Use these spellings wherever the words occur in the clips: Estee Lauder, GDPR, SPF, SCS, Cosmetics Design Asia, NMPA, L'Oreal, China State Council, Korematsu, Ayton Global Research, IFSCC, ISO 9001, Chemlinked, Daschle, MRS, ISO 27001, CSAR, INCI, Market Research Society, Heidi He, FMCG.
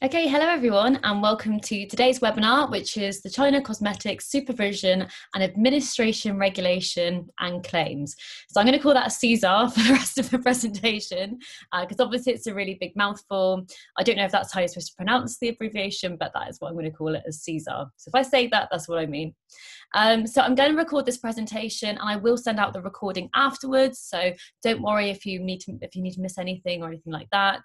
Okay, hello everyone and welcome to today's webinar, which is the China Cosmetics Supervision and Administration Regulation and Claims. So I'm going to call that a CSAR for the rest of the presentation because obviously it's a really big mouthful. I don't know if that's how you're supposed to pronounce the abbreviation, but that is what I'm going to call it, as CSAR. So if I say that, that's what I mean. So I'm going to record this presentation and I will send out the recording afterwards. So don't worry if you need to, miss anything or anything like that,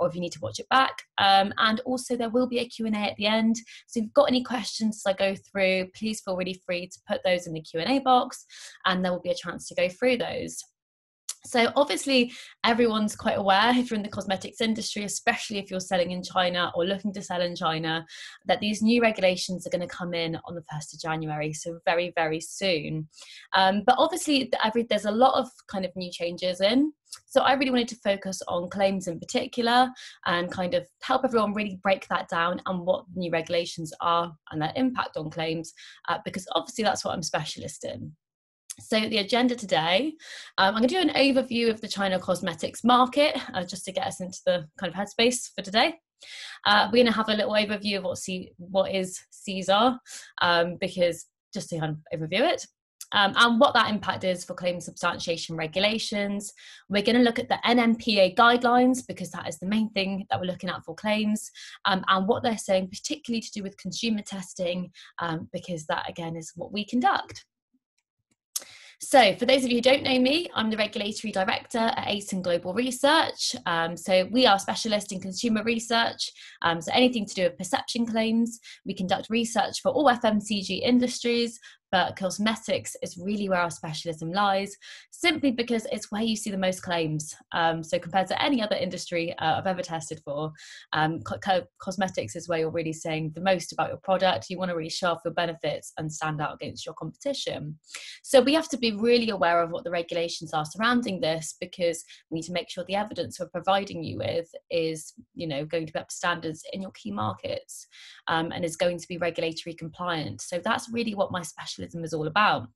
or if you need to watch it back. And also there will be a Q&A at the end. So if you've got any questions as I go through, please feel really free to put those in the Q&A box and there will be a chance to go through those. So obviously everyone's quite aware, if you're in the cosmetics industry, especially if you're selling in China or looking to sell in China, that these new regulations are going to come in on the 1st of January, so very, very soon. But obviously there's a lot of kind of new changes in. So I really wanted to focus on claims in particular and kind of help everyone really break that down and what new regulations are and their impact on claims, because obviously that's what I'm specialist in. So the agenda today, I'm going to do an overview of the China cosmetics market, just to get us into the kind of headspace for today. We're going to have a little overview of what is CSAR, because just to kind of overview it. And what that impact is for claim substantiation regulations. We're going to look at the NMPA guidelines because that is the main thing that we're looking at for claims, and what they're saying particularly to do with consumer testing, because that again is what we conduct. So for those of you who don't know me, I'm the Regulatory Director at Ayton Global Research. So we are specialists in consumer research, so anything to do with perception claims. We conduct research for all FMCG industries, but cosmetics is really where our specialism lies, simply because it's where you see the most claims. So compared to any other industry I've ever tested for, cosmetics is where you're really saying the most about your product. You want to really show off your benefits and stand out against your competition. So we have to be really aware of what the regulations are surrounding this, because we need to make sure the evidence we're providing you with is, you know, going to be up to standards in your key markets, and is going to be regulatory compliant. So that's really what my specialism is all about.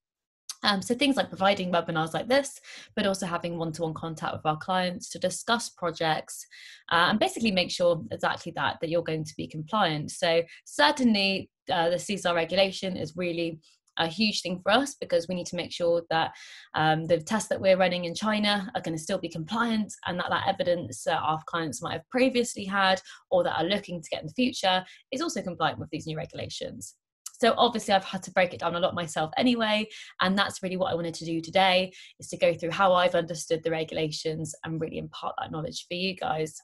So things like providing webinars like this, but also having one-to-one contact with our clients to discuss projects, and basically make sure exactly that you're going to be compliant. So certainly the CSAR regulation is really a huge thing for us, because we need to make sure that the tests that we're running in China are going to still be compliant, and that evidence that our clients might have previously had or that are looking to get in the future is also compliant with these new regulations. So obviously I've had to break it down a lot myself anyway, and that's really what I wanted to do today, is to go through how I've understood the regulations and really impart that knowledge for you guys.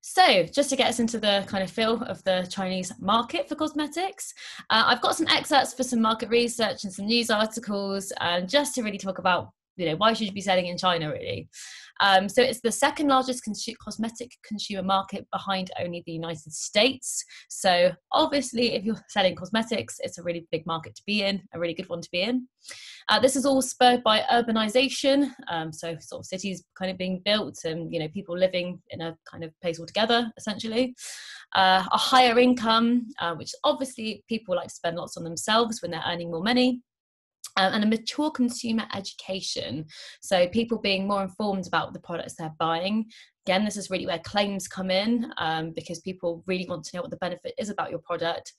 So just to get us into the kind of feel of the Chinese market for cosmetics, I've got some excerpts for some market research and some news articles, just to really talk about, you know, why should you be selling in China really? So it's the second largest cosmetic consumer market behind only the United States. So obviously if you're selling cosmetics, it's a really big market to be in, a really good one to be in. This is all spurred by urbanization. So sort of cities kind of being built and, you know, people living in a kind of place altogether, essentially. A higher income, which obviously people like to spend lots on themselves when they're earning more money. And a mature consumer education, so people being more informed about the products they're buying. Again, this is really where claims come in, because people really want to know what the benefit is about your product.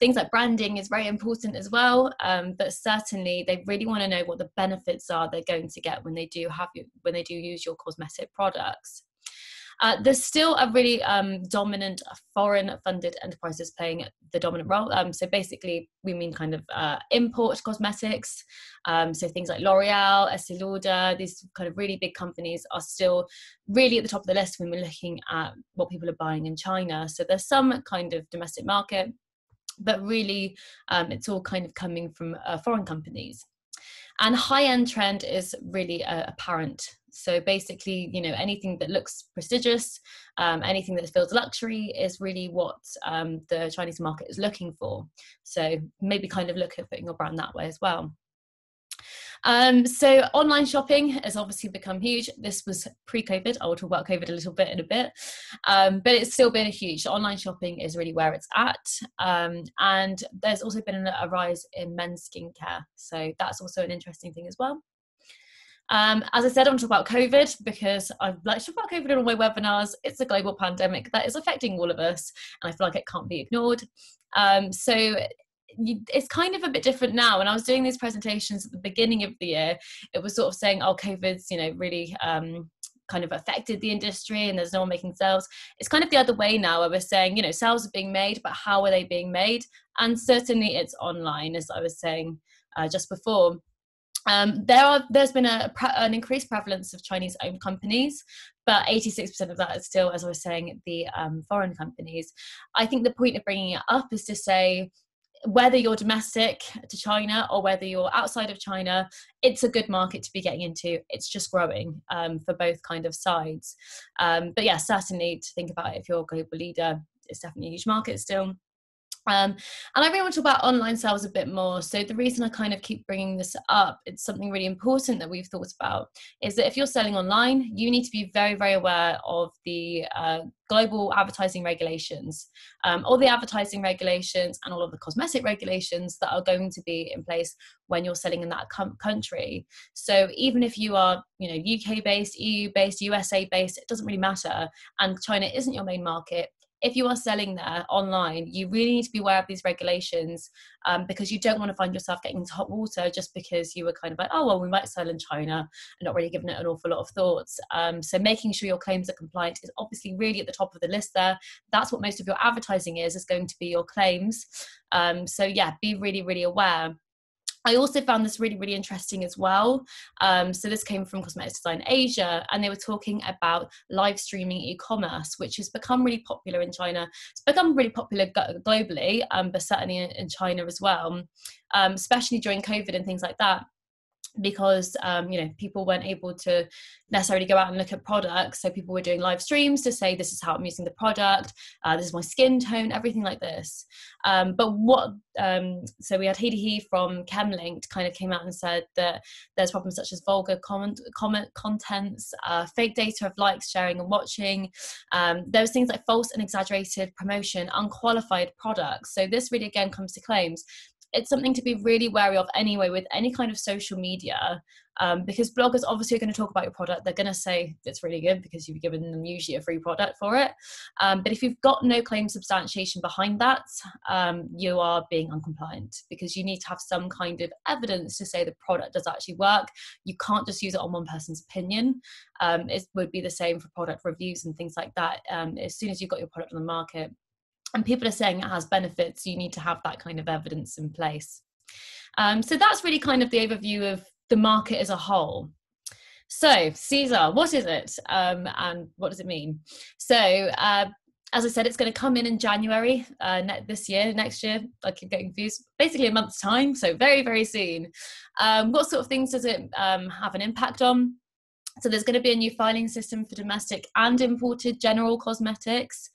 Things like branding is very important as well, but certainly they really want to know what the benefits are they're going to get when they do use your cosmetic products. There's still a really dominant foreign-funded enterprises playing the dominant role. So basically, we mean kind of import cosmetics. So things like L'Oreal, Estee Lauder, these kind of really big companies are still really at the top of the list when we're looking at what people are buying in China. So there's some kind of domestic market, but really it's all kind of coming from foreign companies. And high-end trend is really apparent. So basically, you know, anything that looks prestigious, anything that feels luxury is really what the Chinese market is looking for. So maybe kind of look at putting your brand that way as well. So online shopping has obviously become huge. This was pre-COVID. I will talk about COVID a little bit in a bit, but it's still been a huge. Online shopping is really where it's at, and there's also been a rise in men's skincare. So that's also an interesting thing as well. As I said, I want to talk about COVID because I've like to talk about COVID in all my webinars. It's a global pandemic that is affecting all of us, and I feel like it can't be ignored. So it's kind of a bit different now. When I was doing these presentations at the beginning of the year, it was sort of saying, oh, COVID's, you know, really kind of affected the industry and there's no one making sales. It's kind of the other way now, where we're saying, you know, sales are being made, but how are they being made? And certainly it's online, as I was saying just before. There's been an increased prevalence of Chinese-owned companies, but 86% of that is still, as I was saying, the foreign companies. I think the point of bringing it up is to say, whether you're domestic to China or whether you're outside of China, it's a good market to be getting into. It's just growing for both kind of sides. But yeah, certainly to think about it, if you're a global leader, it's definitely a huge market still. And I really want to talk about online sales a bit more. So the reason I kind of keep bringing this up, it's something really important that we've thought about, is that if you're selling online, you need to be very, very aware of the global advertising regulations, all the advertising regulations and all of the cosmetic regulations that are going to be in place when you're selling in that country. So even if you are, you know, UK-based, EU-based, USA-based, it doesn't really matter. And China isn't your main market. If you are selling there online, you really need to be aware of these regulations because you don't want to find yourself getting into hot water just because you were kind of like, oh, well, we might sell in China, and not really giving it an awful lot of thoughts. So making sure your claims are compliant is obviously really at the top of the list there. That's what most of your advertising is going to be your claims. So yeah, be really, really aware. I also found this really, really interesting as well. So this came from Cosmetics Design Asia, and they were talking about live streaming e-commerce, which has become really popular in China. It's become really popular globally, but certainly in China as well, especially during COVID and things like that, because you know, people weren't able to necessarily go out and look at products, so people were doing live streams to say, this is how I'm using the product, this is my skin tone, everything like this. So we had Heidi He from Chemlinked kind of came out and said that there's problems such as vulgar comment contents, fake data of likes, sharing and watching. There was things like false and exaggerated promotion, unqualified products. So this really again comes to claims. It's something to be really wary of anyway with any kind of social media, because bloggers obviously are going to talk about your product. They're going to say it's really good because you've given them usually a free product for it. But if you've got no claim substantiation behind that, you are being uncompliant, because you need to have some kind of evidence to say the product does actually work. You can't just use it on one person's opinion. It would be the same for product reviews and things like that. As soon as you've got your product on the market, and people are saying it has benefits, you need to have that kind of evidence in place. So that's really kind of the overview of the market as a whole. So CSAR, what is it and what does it mean? So as I said, it's going to come in January next year. I keep getting confused. Basically a month's time, so very, very soon. What sort of things does it have an impact on? So there's going to be a new filing system for domestic and imported general cosmetics.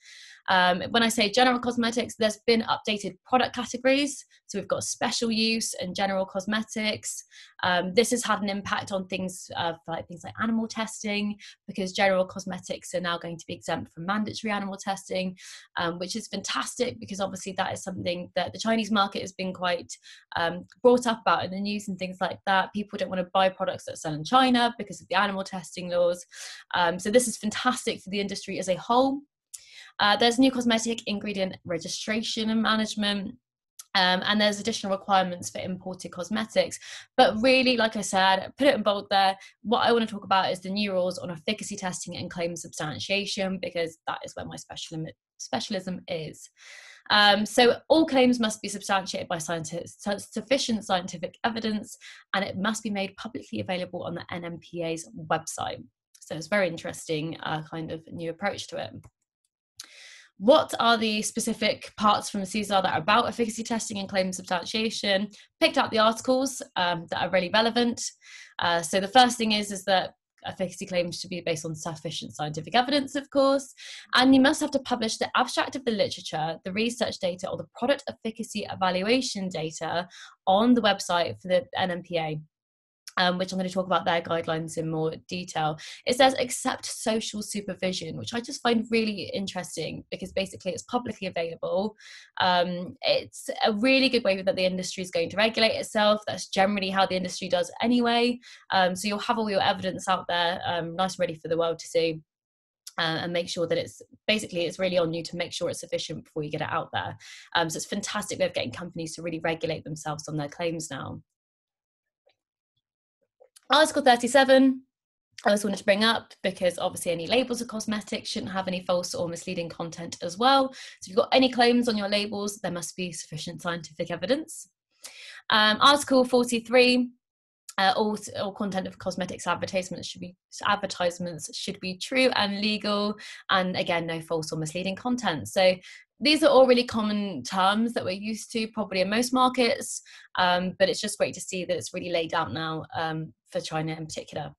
When I say general cosmetics, there's been updated product categories. So we've got special use and general cosmetics. This has had an impact on things like animal testing, because general cosmetics are now going to be exempt from mandatory animal testing, which is fantastic, because obviously that is something that the Chinese market has been quite brought up about in the news and things like that. People don't want to buy products that sell in China because of the animal testing laws. So this is fantastic for the industry as a whole. There's new cosmetic ingredient registration and management, and there's additional requirements for imported cosmetics. But really, like I said, put it in bold there, what I want to talk about is the new rules on efficacy testing and claim substantiation, because that is where my specialism is. So all claims must be substantiated by sufficient scientific evidence, and it must be made publicly available on the NMPA's website. So it's very interesting kind of new approach to it. What are the specific parts from CSAR that are about efficacy testing and claim substantiation? Picked out the articles that are really relevant. So the first thing is that efficacy claims should be based on sufficient scientific evidence, of course, and you must have to publish the abstract of the literature, the research data, or the product efficacy evaluation data on the website for the NMPA. which I'm going to talk about their guidelines in more detail. It says accept social supervision, which I just find really interesting because basically it's publicly available. It's a really good way that the industry is going to regulate itself. That's generally how the industry does anyway. So you'll have all your evidence out there, nice and ready for the world to see. And make sure that it's really on you to make sure it's sufficient before you get it out there. So it's a fantastic way of getting companies to really regulate themselves on their claims now. Article 37, I just wanted to bring up because obviously any labels of cosmetics shouldn't have any false or misleading content as well. So if you've got any claims on your labels, there must be sufficient scientific evidence. Article 43. All content of cosmetics advertisements should be true and legal, and again, no false or misleading content. So these are all really common terms that we're used to probably in most markets, but it's just great to see that it's really laid out now for China in particular.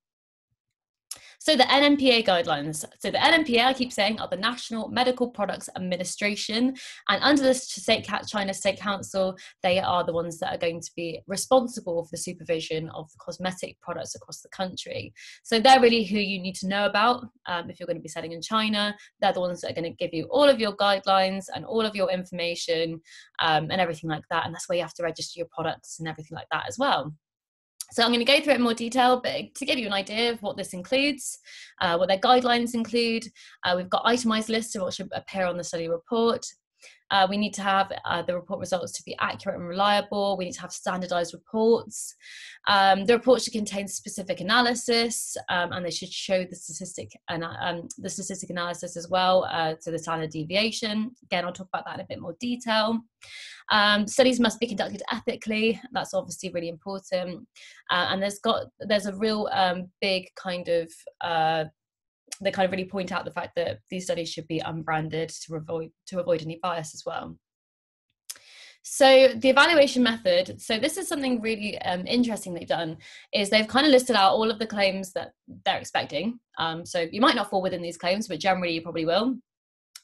So the NMPA guidelines. So the NMPA, I keep saying, are the National Medical Products Administration. And under the China State Council, they are the ones that are going to be responsible for the supervision of the cosmetic products across the country. So they're really who you need to know about if you're going to be selling in China. They're the ones that are going to give you all of your guidelines and all of your information and everything like that. And that's where you have to register your products and everything like that as well. So I'm going to go through it in more detail, but to give you an idea of what this includes, what their guidelines include, we've got itemised lists of what should appear on the study report. We need to have the report results to be accurate and reliable. We need to have standardised reports. The report should contain specific analysis, and they should show the statistic analysis as well, so the standard deviation. Again, I'll talk about that in a bit more detail. Studies must be conducted ethically. That's obviously really important. And there's a real big kind of they kind of really point out the fact that these studies should be unbranded to avoid any bias as well. So the evaluation method, so this is something really interesting they've done, is they've kind of listed out all of the claims that they're expecting. So you might not fall within these claims, but generally you probably will.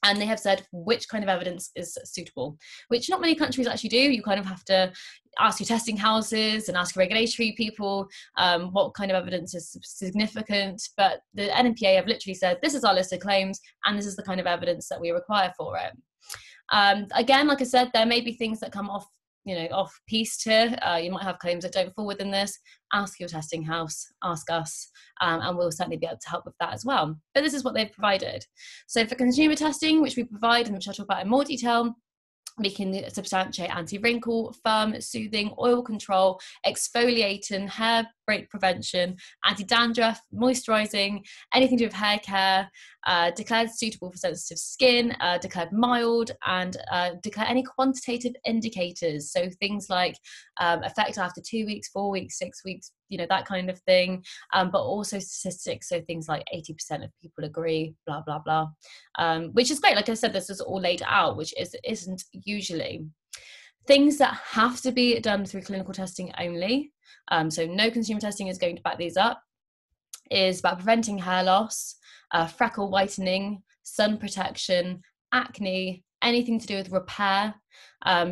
And they have said which kind of evidence is suitable, which not many countries actually do. You kind of have to ask your testing houses and ask your regulatory people what kind of evidence is significant. But the NMPA have literally said, this is our list of claims and this is the kind of evidence that we require for it. Again, like I said, there may be things that come off, off piece to, you might have claims that don't fall within this. Ask your testing house, ask us, and we'll certainly be able to help with that as well. But this is what they've provided. So for consumer testing, which we provide and which I'll talk about in more detail, we can substantiate anti-wrinkle, firm, soothing, oil control, exfoliating, hair break prevention, anti-dandruff, moisturising, anything to do with hair care, declared suitable for sensitive skin, declared mild, and declare any quantitative indicators. So things like effect after 2 weeks, 4 weeks, 6 weeks, that kind of thing, but also statistics. So things like 80% of people agree, blah, blah, blah, which is great. Like I said, this is all laid out, which isn't usually. Things that have to be done through clinical testing only, so no consumer testing is going to back these up, is about preventing hair loss, freckle whitening, sun protection, acne, anything to do with repair,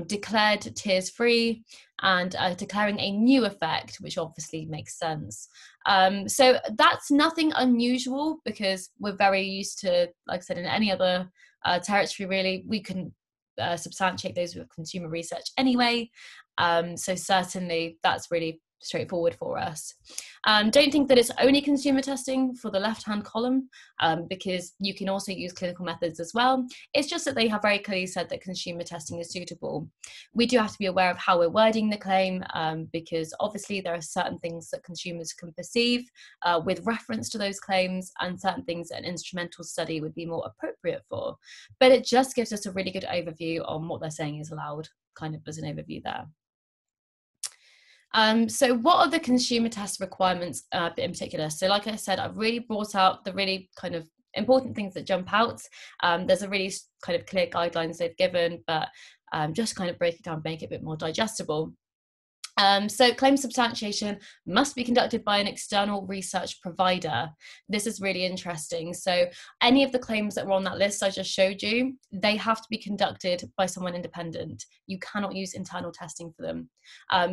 declared tears-free, and declaring a new effect, which obviously makes sense. So that's nothing unusual because we're very used to, like I said, in any other territory really, we can substantiate those with consumer research anyway. So certainly that's really straightforward for us. Don't think that it's only consumer testing for the left-hand column, because you can also use clinical methods as well. It's just that they have very clearly said that consumer testing is suitable. We do have to be aware of how we're wording the claim, because obviously there are certain things that consumers can perceive with reference to those claims, and certain things an instrumental study would be more appropriate for. But it just gives us a really good overview on what they're saying is allowed, kind of as an overview there. So what are the consumer test requirements in particular? So like I said, I've really brought out the really kind of important things that jump out. There's a really kind of clear guidelines they've given, but just kind of break it down, make it a bit more digestible. So claim substantiation must be conducted by an external research provider. This is really interesting. So any of the claims that were on that list I just showed you, they have to be conducted by someone independent. You cannot use internal testing for them.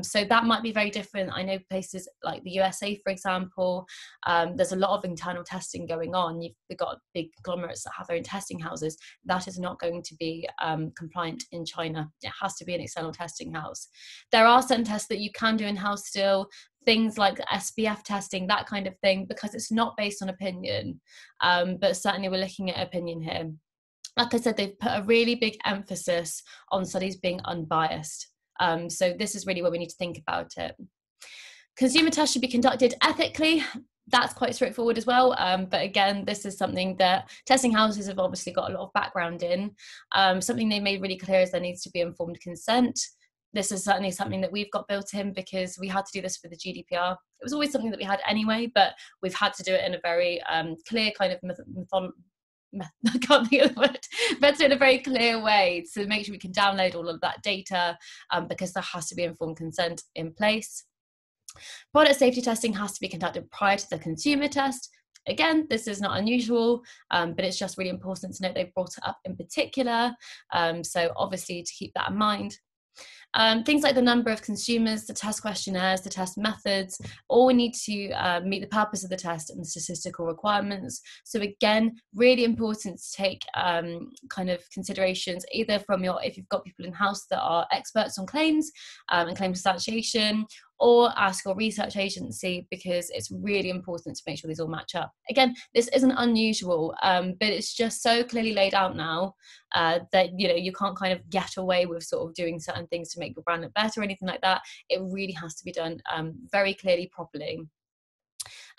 So that might be very different. I know places like the USA, for example, there's a lot of internal testing going on. You've got big conglomerates that have their own testing houses. That is not going to be compliant in China. It has to be an external testing house. There are certain tests that you can do in-house still, things like SPF testing, that kind of thing, because it's not based on opinion, but certainly we're looking at opinion here. Like I said, they've put a really big emphasis on studies being unbiased, so this is really where we need to think about it. Consumer tests should be conducted ethically. That's quite straightforward as well, but again, this is something that testing houses have obviously got a lot of background in. Something they made really clear is there needs to be informed consent. This is certainly something that we've got built in because we had to do this for the GDPR. It was always something that we had anyway, but we've had to do it in a very clear kind of very clear way to make sure we can download all of that data, because there has to be informed consent in place. Product safety testing has to be conducted prior to the consumer test. Again, this is not unusual, but it's just really important to note they've brought it up in particular. So obviously to keep that in mind. Things like the number of consumers, the test questionnaires, the test methods, all we need to meet the purpose of the test and the statistical requirements. So again, really important to take kind of considerations, either from your, if you've got people in-house that are experts on claims and claim substantiation, or ask your research agency, because it's really important to make sure these all match up. Again, this isn't unusual, but it's just so clearly laid out now that you can't kind of get away with sort of doing certain things to make your brand look better or anything like that. It really has to be done very clearly, properly.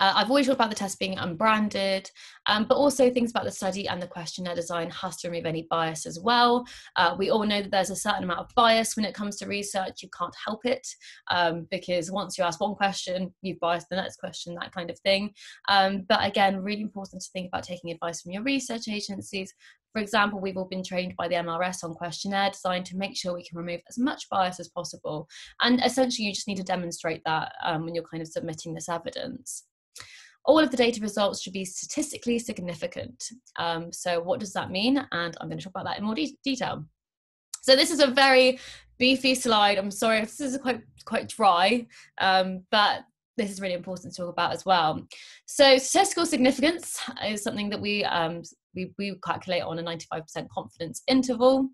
I've always talked about the test being unbranded, but also things about the study and the questionnaire design has to remove any bias as well. We all know that there's a certain amount of bias when it comes to research. You can't help it, because once you ask one question, you've biased the next question, that kind of thing. But again, really important to think about taking advice from your research agencies. For example, we've all been trained by the MRS on questionnaire design to make sure we can remove as much bias as possible. And essentially, you just need to demonstrate that when you're kind of submitting this evidence. All of the data results should be statistically significant. So what does that mean? And I'm going to talk about that in more detail. So this is a very beefy slide. I'm sorry if this is quite dry, but this is really important to talk about as well. So statistical significance is something that we calculate on a 95% confidence interval.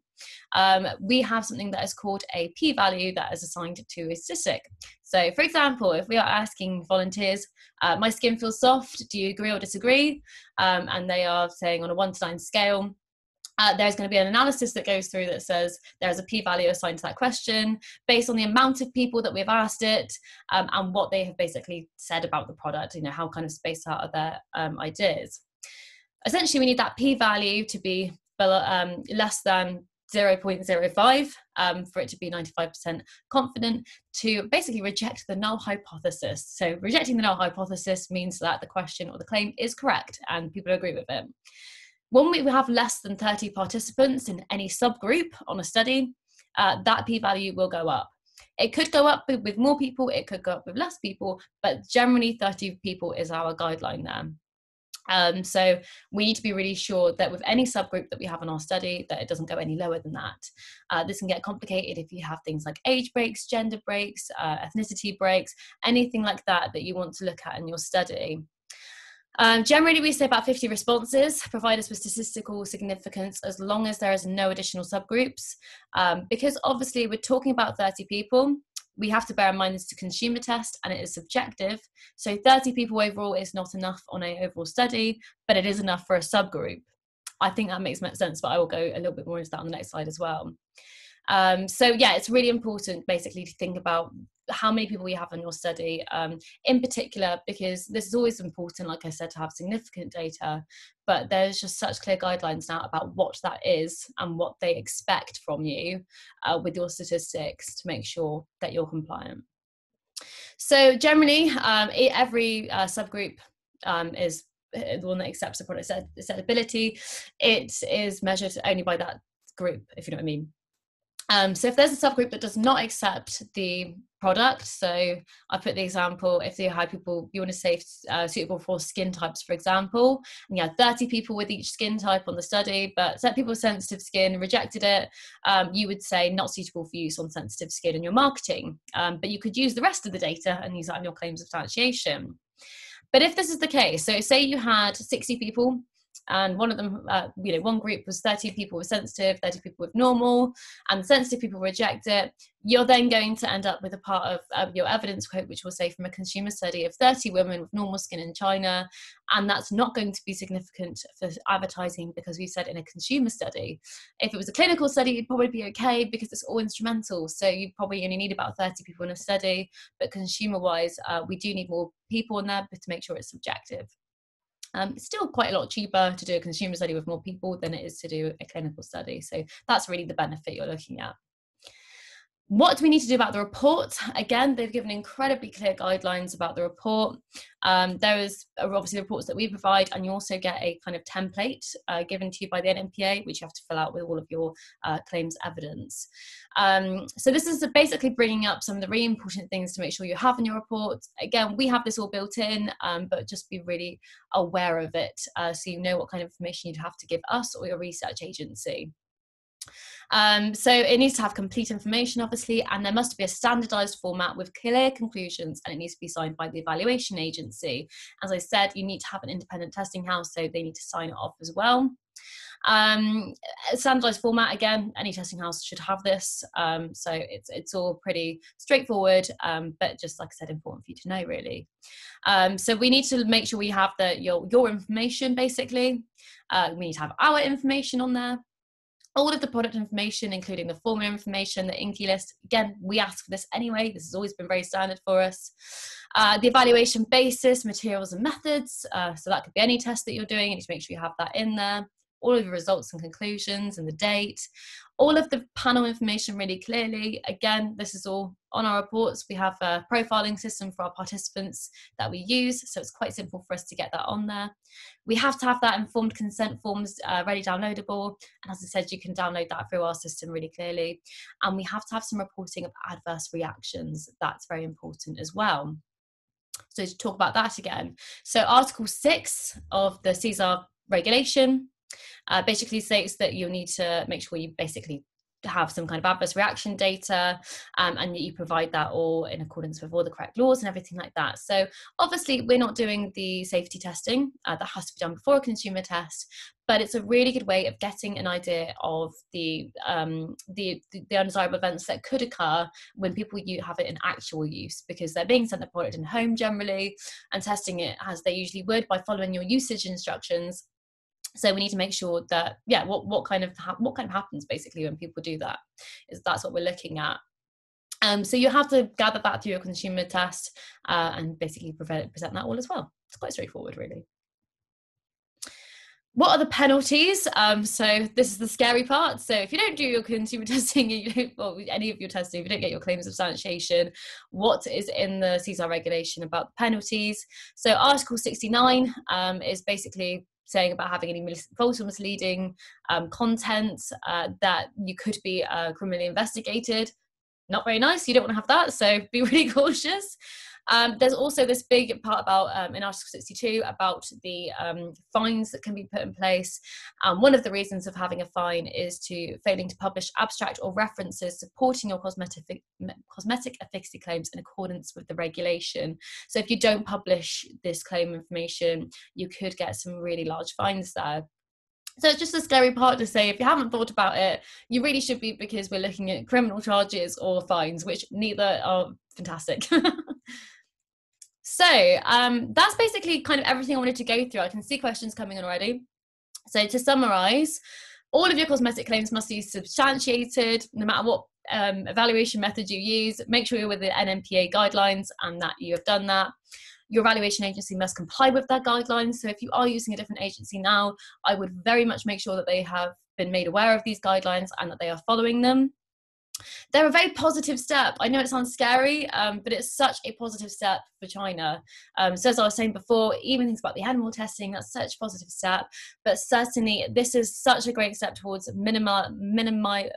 We have something that is called a p-value that is assigned to a statistic. So for example, if we are asking volunteers, my skin feels soft, do you agree or disagree? And they are saying on a 1 to 9 scale, there's going to be an analysis that goes through that says there's a p-value assigned to that question based on the amount of people that we've asked it, and what they have basically said about the product, how kind of spaced out are their ideas. Essentially, we need that p-value to be below, less than 0.05 for it to be 95% confident to basically reject the null hypothesis. So rejecting the null hypothesis means that the question or the claim is correct and people agree with it. When we have less than 30 participants in any subgroup on a study, that p-value will go up. It could go up with more people, it could go up with less people, but generally 30 people is our guideline there. So we need to be really sure that with any subgroup that we have in our study that it doesn't go any lower than that. This can get complicated if you have things like age breaks, gender breaks, ethnicity breaks, anything like that that you want to look at in your study. Generally, we say about 50 responses provide us with statistical significance as long as there is no additional subgroups, because obviously we're talking about 30 people. We have to bear in mind this is a consumer test and it is subjective. So 30 people overall is not enough on an overall study, but it is enough for a subgroup. I think that makes sense, but I will go a little bit more into that on the next slide as well. So yeah, it's really important basically to think about how many people you have in your study in particular, because this is always important, like I said, to have significant data, but there's just such clear guidelines now about what that is and what they expect from you with your statistics to make sure that you're compliant. So generally, every subgroup is the one that accepts the product acceptability. It is measured only by that group, if you know what I mean. So if there's a subgroup that does not accept the product, so I put the example, if you hire people, you want to say suitable for skin types, for example, and you had 30 people with each skin type on the study, but certain people with sensitive skin rejected it, you would say not suitable for use on sensitive skin in your marketing, but you could use the rest of the data and use that in your claims substantiation. But if this is the case, so say you had 60 people, and one of them, one group was 30 people with sensitive, 30 people with normal, and sensitive people reject it, you're then going to end up with a part of your evidence quote, which will say from a consumer study of 30 women with normal skin in China, and that's not going to be significant for advertising because we said in a consumer study. If it was a clinical study, it'd probably be okay because it's all instrumental, so you probably only need about 30 people in a study, but consumer-wise, we do need more people in there to make sure it's subjective. It's still quite a lot cheaper to do a consumer study with more people than it is to do a clinical study. So that's really the benefit you're looking at. What do we need to do about the report? Again, they've given incredibly clear guidelines about the report. There is obviously the reports that we provide, and you also get a kind of template given to you by the NMPA, which you have to fill out with all of your claims evidence. So this is basically bringing up some of the really important things to make sure you have in your report. Again, we have this all built in, but just be really aware of it so you know what kind of information you'd have to give us or your research agency. So it needs to have complete information, obviously, and there must be a standardized format with clear conclusions, and it needs to be signed by the evaluation agency. As I said, you need to have an independent testing house, so they need to sign it off as well. Standardized format, again, any testing house should have this, so it's all pretty straightforward, but just like I said, important for you to know, really. So we need to make sure we have your information, basically. We need to have our information on there. All of the product information, including the formula information, the INCI list. Again, we ask for this anyway. This has always been very standard for us. The evaluation basis, materials and methods. So that could be any test that you're doing. You need to make sure you have that in there. All of the results and conclusions and the date. All of the panel information really clearly. Again, this is all on our reports. We have a profiling system for our participants that we use, so it's quite simple for us to get that on there. We have to have that informed consent forms ready downloadable, and as I said, you can download that through our system really clearly. And we have to have some reporting of adverse reactions. That's very important as well. So to talk about that again. So Article 6 of the CSAR regulation basically states that you'll need to make sure you basically have some kind of adverse reaction data and that you provide that all in accordance with all the correct laws and everything like that. So obviously we're not doing the safety testing that has to be done before a consumer test, but it's a really good way of getting an idea of the undesirable events that could occur when people have it in actual use, because they're being sent the product in home generally and testing it as they usually would by following your usage instructions. So we need to make sure that, yeah, what kind of happens basically when people do that, is that's what we're looking at. So you have to gather that through your consumer test and basically present that all as well. It's quite straightforward, really. What are the penalties? So this is the scary part. So if you don't do your consumer testing, any of your testing, if you don't get your claim substantiation, what is in the CSAR regulation about the penalties? So Article 69 is basically saying about having any false or misleading content that you could be criminally investigated. Not very nice, you don't want to have that, so be really cautious. There's also this big part about, in Article 62, about the fines that can be put in place. One of the reasons of having a fine is to failing to publish abstract or references supporting your cosmetic efficacy claims in accordance with the regulation. So if you don't publish this claim information, you could get some really large fines there. So it's just a scary part to say, if you haven't thought about it, you really should be, because we're looking at criminal charges or fines, which neither are fantastic. So that's basically kind of everything I wanted to go through. I can see questions coming in already. So to summarise, all of your cosmetic claims must be substantiated, no matter what evaluation method you use. Make sure you're within NMPA guidelines and that you have done that. Your evaluation agency must comply with their guidelines. So if you are using a different agency now, I would very much make sure that they have been made aware of these guidelines and that they are following them. They're a very positive step. I know it sounds scary, but it's such a positive step for China. So as I was saying before, even things about the animal testing, that's such a positive step. But certainly this is such a great step towards minimizing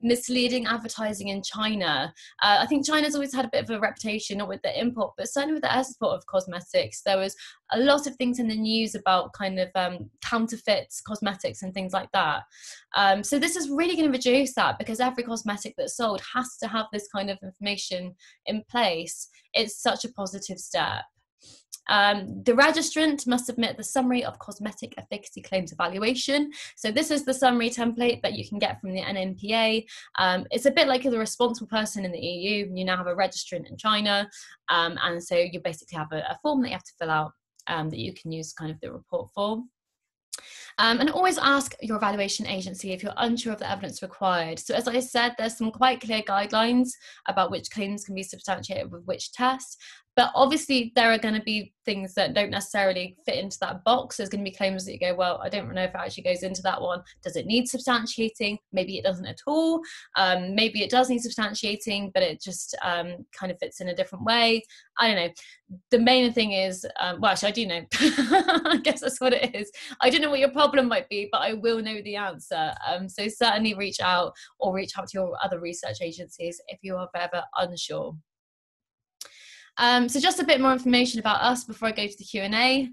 misleading advertising in China. I think China's always had a bit of a reputation, not with the import, but certainly with the export of cosmetics. There was a lot of things in the news about kind of counterfeits, cosmetics and things like that. So this is really going to reduce that, because every cosmetic that's sold has to have this kind of information in place. It's such a positive step. The registrant must submit the summary of cosmetic efficacy claims evaluation. So this is the summary template that you can get from the NMPA. It's a bit like the responsible person in the EU. You now have a registrant in China. And so you basically have a form that you have to fill out that you can use kind of the report for. And always ask your evaluation agency if you're unsure of the evidence required. So as I said, there's some quite clear guidelines about which claims can be substantiated with which test. But obviously there are going to be things that don't necessarily fit into that box. There's going to be claims that you go, well, I don't know if it actually goes into that one. Does it need substantiating? Maybe it doesn't at all. Maybe it does need substantiating, but it just kind of fits in a different way. I don't know. The main thing is, well, actually I do know. I guess that's what it is. I don't know what your problem might be, but I will know the answer. So certainly reach out to your other research agencies if you are ever unsure. So just a bit more information about us before I go to the Q&A.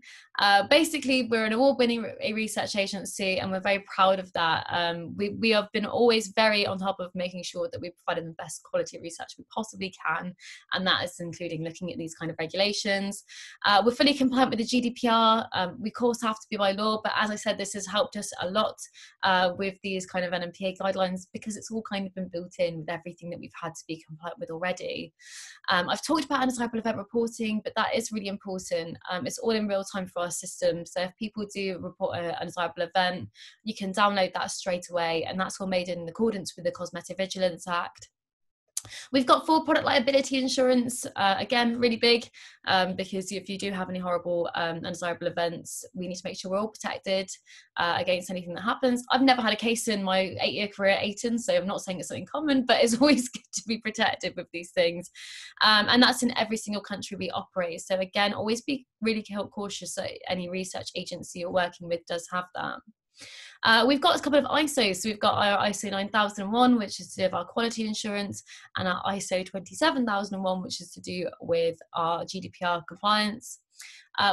Basically, we're an award-winning research agency, and we're very proud of that. We have been always very on top of making sure that we're providing the best quality research we possibly can, and that is including looking at these kind of regulations. We're fully compliant with the GDPR. We, of course, have to be by law, but as I said, this has helped us a lot with these kind of NMPA guidelines, because it's all kind of been built in with everything that we've had to be compliant with already. I've talked about antitypal event reporting, but that is really important. It's all in real time for our system, so if people do report an undesirable event, you can download that straight away, and that's all made in accordance with the Cosmetic Vigilance Act. We've got full product liability insurance, again really big, because if you do have any horrible undesirable events, we need to make sure we're all protected against anything that happens. I've never had a case in my 8-year career at Ayton, so I'm not saying it's something common, but it's always good to be protected with these things, and that's in every single country we operate. So again, always be really cautious that any research agency you're working with does have that. We've got a couple of ISOs, so we've got our ISO 9001, which is to do with our quality insurance, and our ISO 27001, which is to do with our GDPR compliance.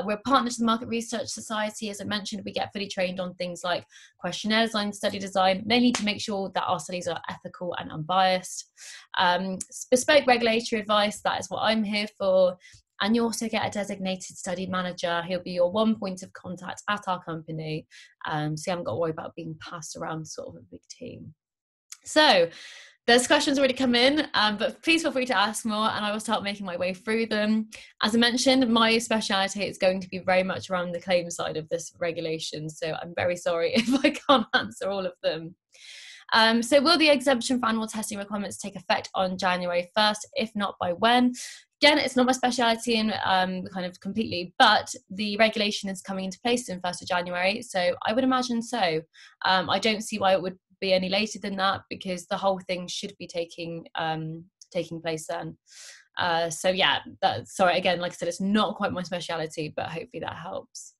We're a partner to the Market Research Society. As I mentioned, we get fully trained on things like questionnaire design, study design, mainly to make sure that our studies are ethical and unbiased. Bespoke regulatory advice, that is what I'm here for. And you also get a designated study manager. He'll be your one point of contact at our company. So you haven't got to worry about being passed around sort of a big team. So there's questions already come in, but please feel free to ask more, and I will start making my way through them. As I mentioned, my speciality is going to be very much around the claim side of this regulation. So I'm very sorry if I can't answer all of them. So will the exemption for animal testing requirements take effect on January 1st? If not, by when? Again, it's not my speciality in kind of completely, but the regulation is coming into place in 1st of January, so I would imagine so. I don't see why it would be any later than that, because the whole thing should be taking place then. So yeah, sorry, again, like I said, it's not quite my speciality, but hopefully that helps.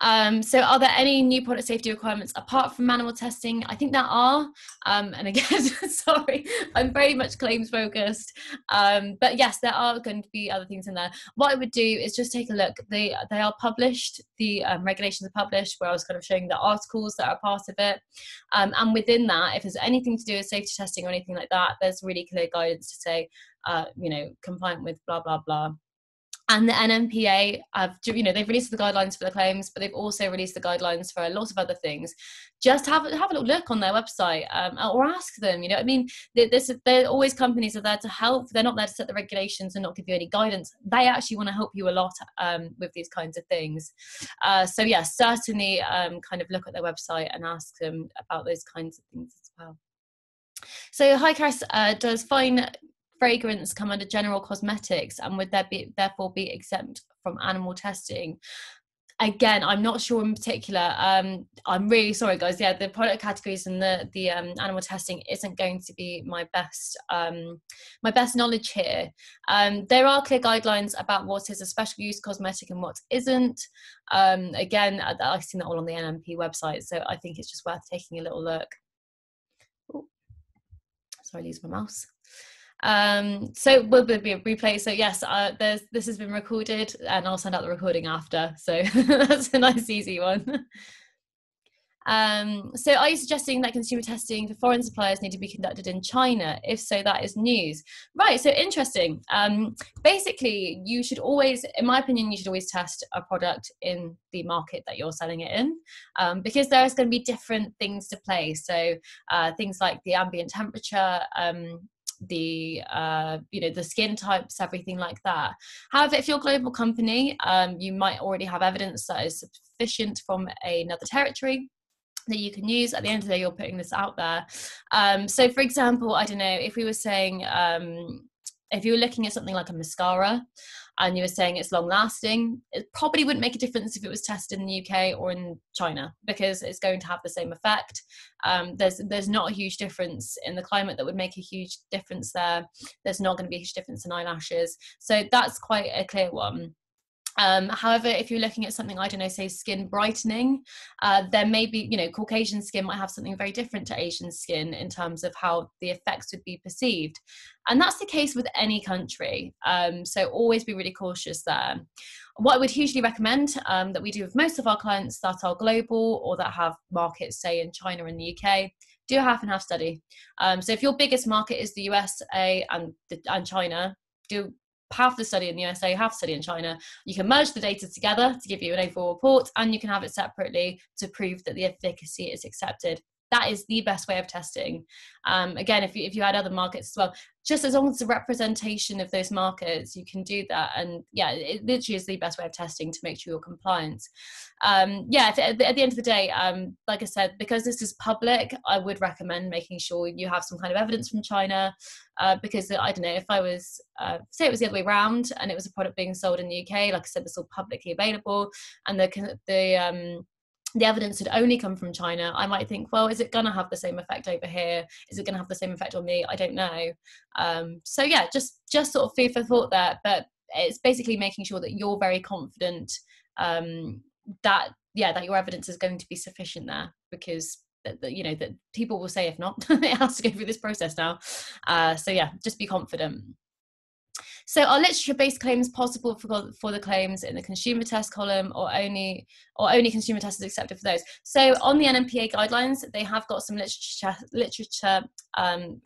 So are there any new product safety requirements apart from animal testing? I think there are, and again, sorry, I'm very much claims focused, but yes, there are going to be other things in there. What I would do is just take a look. They are published, the regulations are published, where I was kind of showing the articles that are part of it, and within that, if there's anything to do with safety testing or anything like that, there's really clear guidance to say, you know, compliant with blah, blah, blah. And the NMPA, you know, they've released the guidelines for the claims, but they've also released the guidelines for a lot of other things. Just have a little look on their website, or ask them, you know, I mean, they're always, companies are there to help. They're not there to set the regulations and not give you any guidance. They actually want to help you a lot with these kinds of things. So yeah, certainly kind of look at their website and ask them about those kinds of things as well. So hi, Chris, does fine fragrance come under general cosmetics, and would there be therefore be exempt from animal testing? Again, I'm not sure in particular. I'm really sorry, guys. Yeah, the product categories and the animal testing isn't going to be my best knowledge here. There are clear guidelines about what is a special use cosmetic and what isn't. Again, I've seen that all on the NMP website, so I think it's just worth taking a little look. Ooh, sorry, I lose my mouse. So will be a replay, so yes, this has been recorded and I'll send out the recording after, so that's a nice easy one. So are you suggesting that consumer testing for foreign suppliers need to be conducted in China? If so, that is news. Right, so interesting. Basically, you should always, in my opinion, you should always test a product in the market that you're selling it in, because there's going to be different things to play. So things like the ambient temperature, the you know, the skin types, everything like that. However, if you're a global company, you might already have evidence that is sufficient from another territory that you can use. At the end of the day, you're putting this out there. So for example, I don't know, if we were saying if you were looking at something like a mascara and you were saying it's long lasting, it probably wouldn't make a difference if it was tested in the UK or in China, because it's going to have the same effect. There's not a huge difference in the climate that would make a huge difference there. There's not going to be a huge difference in eyelashes. So that's quite a clear one. However, if you're looking at something, I don't know, say skin brightening, there may be, you know, Caucasian skin might have something very different to Asian skin in terms of how the effects would be perceived. And that's the case with any country. So always be really cautious there. What I would hugely recommend that we do with most of our clients that are global or that have markets, say in China and the UK, do a half and half study. So if your biggest market is the USA and China, do half the study in the USA, half the study in China. You can merge the data together to give you an overall report, and you can have it separately to prove that the efficacy is accepted. That is the best way of testing. Again, if you add other markets as well, just as long as the representation of those markets, you can do that. And yeah, it literally is the best way of testing to make sure you're compliant. Yeah, at the end of the day, like I said, because this is public, I would recommend making sure you have some kind of evidence from China, because I don't know, if I was, say it was the other way around and it was a product being sold in the UK, like I said, it's all publicly available, and the evidence had only come from China, I might think, well, is it going to have the same effect over here? Is it going to have the same effect on me? I don't know. So yeah, just sort of food for thought there, but it's basically making sure that you're very confident that, yeah, that your evidence is going to be sufficient there, because you know, that people will say, if not, it has to go through this process now. So yeah, just be confident. So are literature-based claims possible for the claims in the consumer test column, or only consumer test is accepted for those? So on the NMPA guidelines, they have got some literature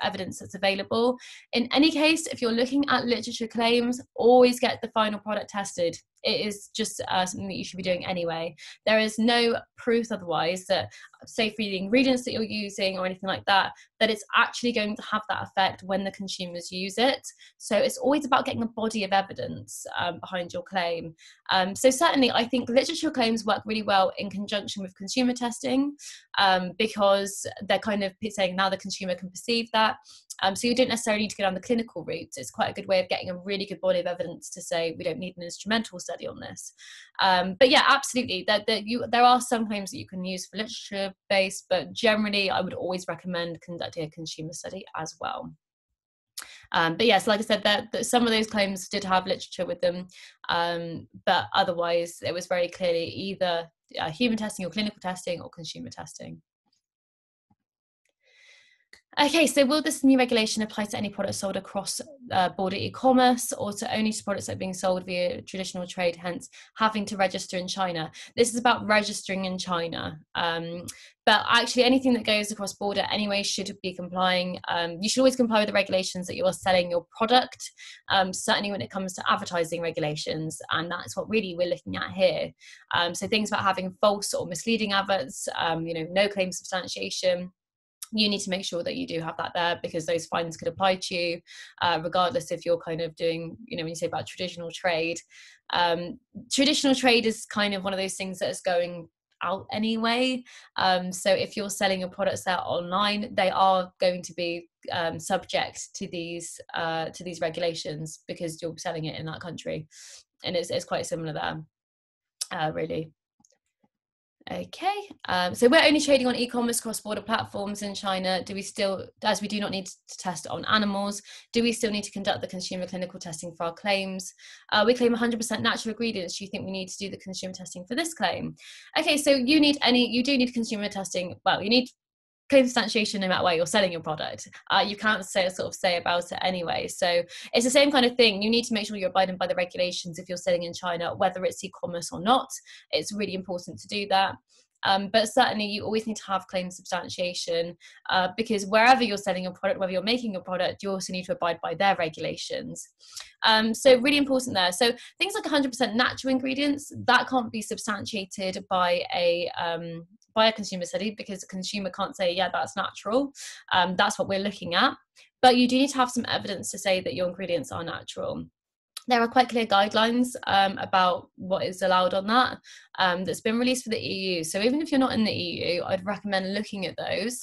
evidence that's available. In any case, if you're looking at literature claims, always get the final product tested. It is just something that you should be doing anyway. There is no proof otherwise that, say for the ingredients that you're using or anything like that, that it's actually going to have that effect when the consumers use it. So it's always about getting a body of evidence behind your claim. So certainly I think literature claims work really well in conjunction with consumer testing, because they're kind of saying now the consumer can perceive that. So you don't necessarily need to go down the clinical route. It's quite a good way of getting a really good body of evidence to say we don't need an instrumental study on this. But yeah, absolutely. There are some claims that you can use for literature based, but generally I would always recommend conducting a consumer study as well. But yes, like I said, that some of those claims did have literature with them, but otherwise it was very clearly either human testing or clinical testing or consumer testing. Okay, so will this new regulation apply to any products sold across border e-commerce, or to only products that are being sold via traditional trade, hence having to register in China? This is about registering in China, but actually anything that goes across border anyway should be complying. You should always comply with the regulations that you are selling your product, certainly when it comes to advertising regulations, and that's what really we're looking at here. So things about having false or misleading adverts, you know, no claim substantiation, you need to make sure that you do have that there, because those fines could apply to you, regardless if you're kind of doing, you know, when you say about traditional trade. Traditional trade is kind of one of those things that is going out anyway. So if you're selling your products out online, they are going to be subject to these regulations, because you're selling it in that country. And it's quite similar there, really. Okay, so we're only trading on e-commerce cross-border platforms in China. Do we still, as we do not need to test on animals, do we still need to conduct the consumer clinical testing for our claims? We claim 100% natural ingredients. Do you think we need to do the consumer testing for this claim? Okay, so you do need consumer testing. Well, you need claim substantiation no matter where you're selling your product. You can't say about it anyway. So it's the same kind of thing. You need to make sure you're abiding by the regulations if you're selling in China, whether it's e-commerce or not. It's really important to do that. But certainly you always need to have claim substantiation because wherever you're selling your product, whether you're making your product, you also need to abide by their regulations. So really important there. So things like 100% natural ingredients, that can't be substantiated by a consumer study because the consumer can't say, yeah, that's natural. That's what we're looking at. But you do need to have some evidence to say that your ingredients are natural. There are quite clear guidelines about what is allowed on that that's been released for the EU. So even if you're not in the EU, I'd recommend looking at those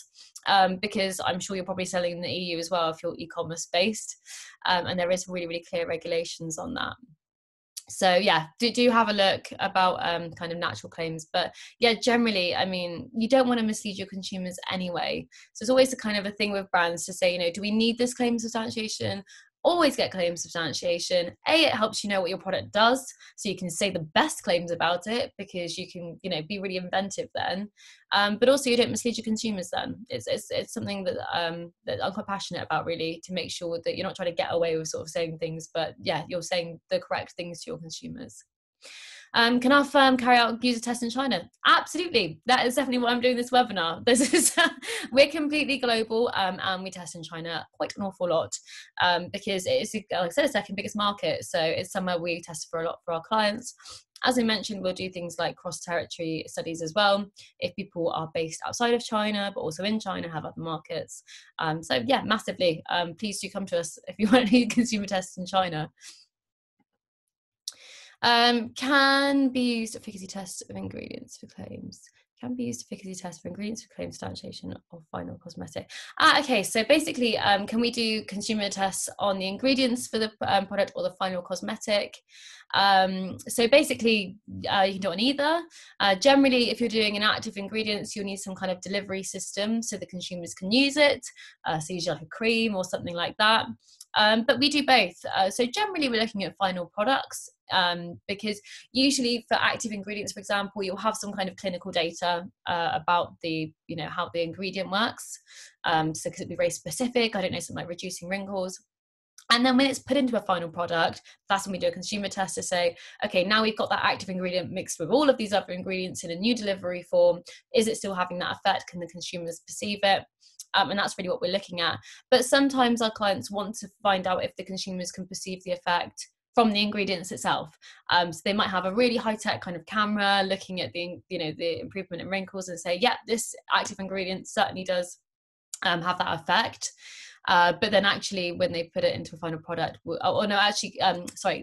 because I'm sure you're probably selling in the EU as well if you're e-commerce based. And there is really, really clear regulations on that. So yeah, do have a look about kind of natural claims. But yeah, generally, I mean, you don't want to mislead your consumers anyway. So it's always a kind of a thing with brands to say, you know, do we need this claim substantiation? Always get claim substantiation. It helps you know what your product does, so you can say the best claims about it because you can, you know, be really inventive then. But also you don't mislead your consumers then. It's something that that I'm quite passionate about really, to make sure that you're not trying to get away with sort of saying things, but yeah, you're saying the correct things to your consumers. Can our firm carry out user tests in China? Absolutely. That is definitely why I'm doing this webinar. We're completely global and we test in China quite an awful lot because it is, like I said, the second biggest market. So it's somewhere we test for a lot for our clients. As I mentioned, we'll do things like cross-territory studies as well, if people are based outside of China, but also in China, have other markets. So yeah, massively. Please do come to us if you want to do consumer tests in China. Can be used efficacy tests of ingredients for claims. Can be used efficacy tests for ingredients for claim substantiation of final cosmetic. Okay, so basically, can we do consumer tests on the ingredients for the product or the final cosmetic? So basically, you can do it on either. Generally, if you're doing an active ingredients, you'll need some kind of delivery system so the consumers can use it. So usually like a cream or something like that. But we do both. So generally, we're looking at final products because usually for active ingredients, for example, you'll have some kind of clinical data about the, you know, how the ingredient works. So because it'd be very specific, I don't know, something like reducing wrinkles. And then when it's put into a final product, that's when we do a consumer test to say, okay, now we've got that active ingredient mixed with all of these other ingredients in a new delivery form. Is it still having that effect? Can the consumers perceive it? And that's really what we're looking at. But sometimes our clients want to find out if the consumers can perceive the effect from the ingredients itself. So they might have a really high-tech kind of camera looking at the, you know, the improvement in wrinkles and say, yeah, this active ingredient certainly does have that effect. But then actually when they put it into a final product, because the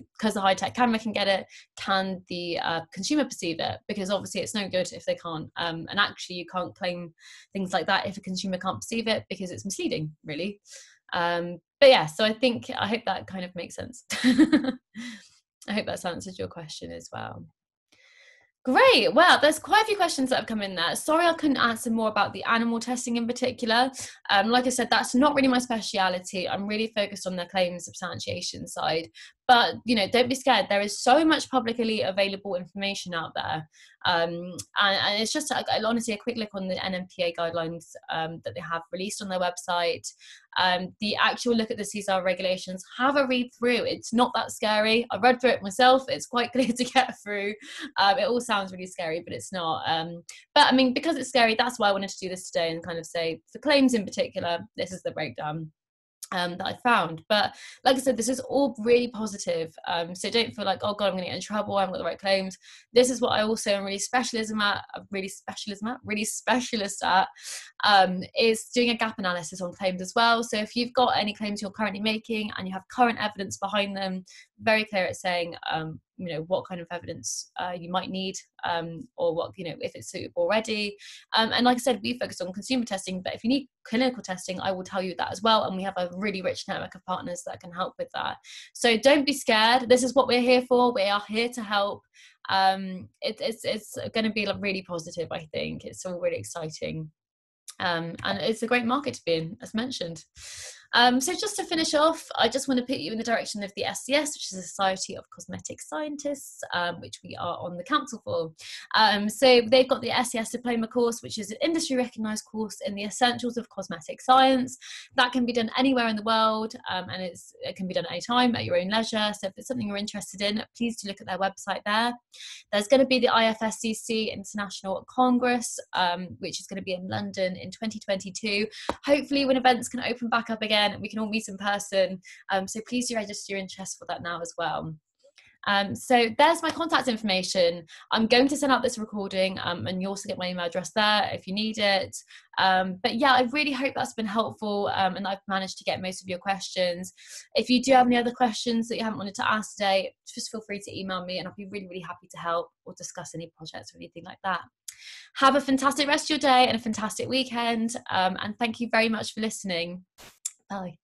high-tech camera can get it, can the consumer perceive it? Because obviously it's no good if they can't. And actually you can't claim things like that if a consumer can't perceive it because it's misleading, really. But yeah, so I hope that kind of makes sense. I hope that's answered your question as well. Great. Well, there's quite a few questions that have come in there. Sorry, I couldn't answer more about the animal testing in particular. Like I said, that's not really my speciality. I'm really focused on the claim substantiation side. But, you know, don't be scared. There is so much publicly available information out there. And it's just, honestly, a quick look on the NMPA guidelines that they have released on their website. The actual look at the CSAR regulations, have a read through. It's not that scary. I've read through it myself. It's quite clear to get through. It all sounds really scary, but it's not. But I mean, because it's scary, that's why I wanted to do this today and kind of say, for claims in particular, this is the breakdown that I found. But like I said, this is all really positive, so don't feel like, oh god, I'm gonna get in trouble, I haven't got the right claims. This is what I also am really specialist at, is doing a gap analysis on claims as well. So if you've got any claims you're currently making and you have current evidence behind them, very clear at saying you know, what kind of evidence you might need, or what, you know, if it's suitable already. And like I said, we focus on consumer testing, but if you need clinical testing, I will tell you that as well. And we have a really rich network of partners that can help with that. So don't be scared. This is what we're here for. We are here to help. It's going to be really positive, I think. It's all really exciting. And it's a great market to be in, as mentioned. So just to finish off, I just want to put you in the direction of the SCS, which is the Society of Cosmetic Scientists, which we are on the council for. So they've got the SCS diploma course, which is an industry recognised course in the essentials of cosmetic science. That can be done anywhere in the world, and it can be done anytime at your own leisure. So if it's something you're interested in, please do look at their website there. There's going to be the IFSCC International Congress, which is going to be in London in 2022. Hopefully when events can open back up again, we can all meet in person, so please do register your interest for that now as well. So there's my contact information. I'm going to send out this recording, and you also get my email address there if you need it. But yeah, I really hope that's been helpful, and I've managed to get most of your questions. If you do have any other questions that you haven't wanted to ask today, just feel free to email me and I'll be really, really happy to help or discuss any projects or anything like that. Have a fantastic rest of your day and a fantastic weekend, and thank you very much for listening. Bye.